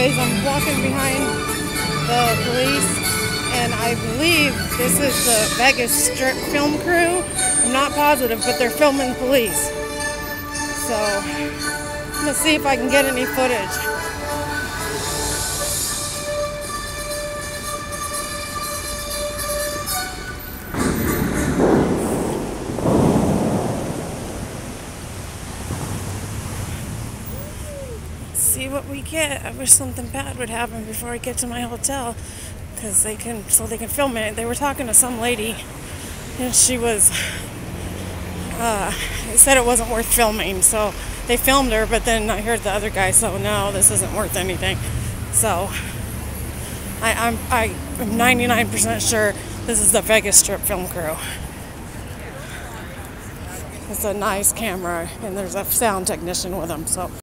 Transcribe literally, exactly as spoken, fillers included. Anyways, I'm walking behind the police, and I believe this is the Vegas Strip film crew. I'm not positive, but they're filming police. So, I'm gonna see if I can get any footage. See what we get. I wish something bad would happen before I get to my hotel, because they can, so they can film it. They were talking to some lady, and she was, uh, they said it wasn't worth filming, so they filmed her. But then I heard the other guy, so no, this isn't worth anything. So I, I'm I am ninety-nine percent sure this is the Vegas Strip film crew. It's a nice camera, and there's a sound technician with them. So.